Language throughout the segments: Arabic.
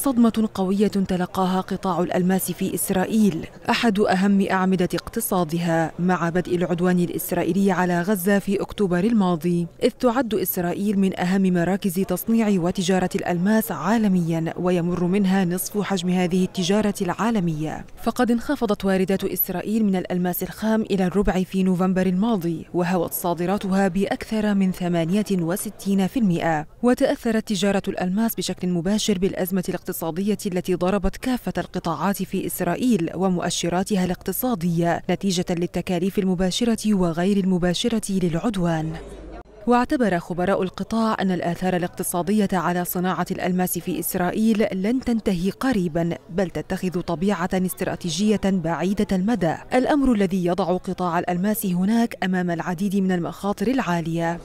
صدمة قوية تلقاها قطاع الألماس في إسرائيل، أحد أهم أعمدة اقتصادها، مع بدء العدوان الإسرائيلي على غزة في أكتوبر الماضي، إذ تعد إسرائيل من أهم مراكز تصنيع وتجارة الألماس عالميا، ويمر منها نصف حجم هذه التجارة العالمية. فقد انخفضت واردات إسرائيل من الألماس الخام إلى الربع في نوفمبر الماضي، وهوت صادراتها بأكثر من 68%، وتأثرت تجارة الألماس بشكل مباشر بالأزمة الاقتصادية التي ضربت كافة القطاعات في إسرائيل ومؤشراتها الاقتصادية نتيجة للتكاليف المباشرة وغير المباشرة للعدوان. واعتبر خبراء القطاع أن الآثار الاقتصادية على صناعة الألماس في إسرائيل لن تنتهي قريبا، بل تتخذ طبيعة استراتيجية بعيدة المدى، الأمر الذي يضع قطاع الألماس هناك أمام العديد من المخاطر العالية.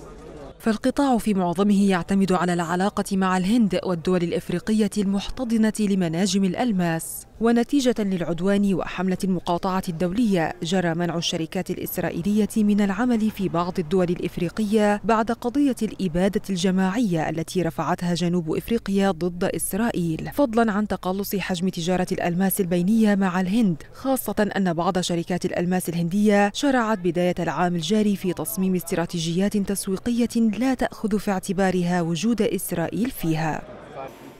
فالقطاع في معظمه يعتمد على العلاقة مع الهند والدول الإفريقية المحتضنة لمناجم الألماس، ونتيجة للعدوان وحملة المقاطعة الدولية جرى منع الشركات الإسرائيلية من العمل في بعض الدول الإفريقية بعد قضية الإبادة الجماعية التي رفعتها جنوب إفريقيا ضد إسرائيل، فضلا عن تقلص حجم تجارة الألماس البينية مع الهند، خاصة أن بعض شركات الألماس الهندية شرعت بداية العام الجاري في تصميم استراتيجيات تسويقية لا تأخذ في اعتبارها وجود إسرائيل فيها.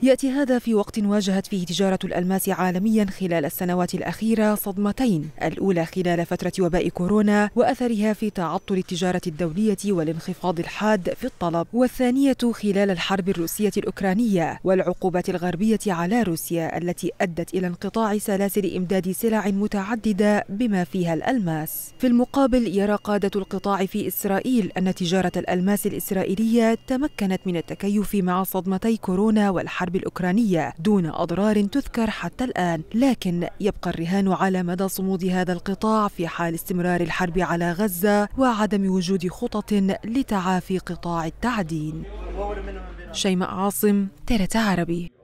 يأتي هذا في وقت واجهت فيه تجارة الألماس عالميا خلال السنوات الأخيرة صدمتين، الأولى خلال فترة وباء كورونا وأثرها في تعطل التجارة الدولية والانخفاض الحاد في الطلب، والثانية خلال الحرب الروسية الأوكرانية والعقوبات الغربية على روسيا التي أدت إلى انقطاع سلاسل إمداد سلع متعددة بما فيها الألماس. في المقابل يرى قادة القطاع في إسرائيل أن تجارة الألماس الإسرائيلية تمكنت من التكيف مع صدمتي كورونا والحرب الأوكرانية دون أضرار تذكر حتى الآن، لكن يبقى الرهان على مدى صمود هذا القطاع في حال استمرار الحرب على غزة وعدم وجود خطط لتعافي قطاع التعدين. شيماء عاصم، TRT عربي.